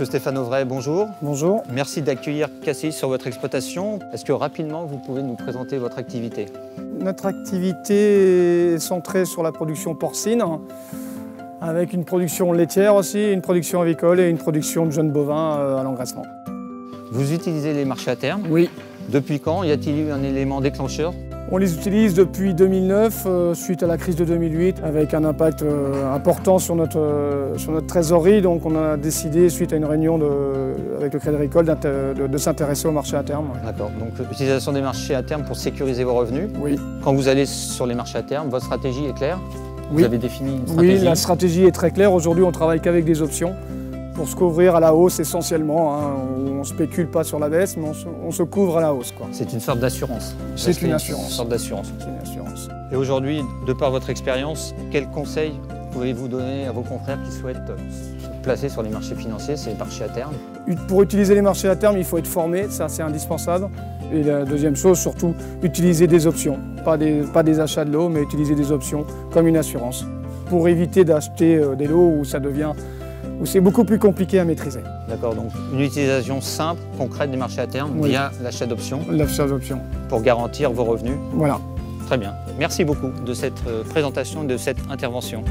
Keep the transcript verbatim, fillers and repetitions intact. Monsieur Stéphane Auvray, bonjour. Bonjour. Merci d'accueillir Cassis sur votre exploitation. Est-ce que rapidement vous pouvez nous présenter votre activité? Notre activité est centrée sur la production porcine, avec une production laitière aussi, une production avicole et une production de jeunes bovins à l'engraissement. Vous utilisez les marchés à terme? Oui. Depuis quand? Y a-t-il eu un élément déclencheur? On les utilise depuis deux mille neuf, euh, suite à la crise de deux mille huit, avec un impact euh, important sur notre, euh, sur notre trésorerie. Donc on a décidé, suite à une réunion de, avec le Crédit Agricole, de, de s'intéresser aux marchés à terme. Ouais. D'accord, donc l'utilisation des marchés à terme pour sécuriser vos revenus. Oui. Quand vous allez sur les marchés à terme, votre stratégie est claire? Vous oui. avez défini une stratégie? Oui, la stratégie est très claire. Aujourd'hui, on ne travaille qu'avec des options pour se couvrir à la hausse essentiellement. Hein. On ne spécule pas sur la baisse, mais on se, on se couvre à la hausse. C'est une sorte d'assurance. C'est une assurance. Une sorte d'assurance. C'est une assurance. Et aujourd'hui, de par votre expérience, quels conseils pouvez-vous donner à vos confrères qui souhaitent se placer sur les marchés financiers, c'est les marchés à terme? Pour utiliser les marchés à terme, il faut être formé, ça c'est indispensable. Et la deuxième chose, surtout, utiliser des options. Pas des, pas des achats de lots, mais utiliser des options comme une assurance. Pour éviter d'acheter des lots où ça devient... où c'est beaucoup plus compliqué à maîtriser. D'accord, donc une utilisation simple, concrète des marchés à terme oui. via l'achat d'options. L'achat d'options. Pour garantir vos revenus. Voilà. Très bien. Merci beaucoup de cette présentation et de cette intervention.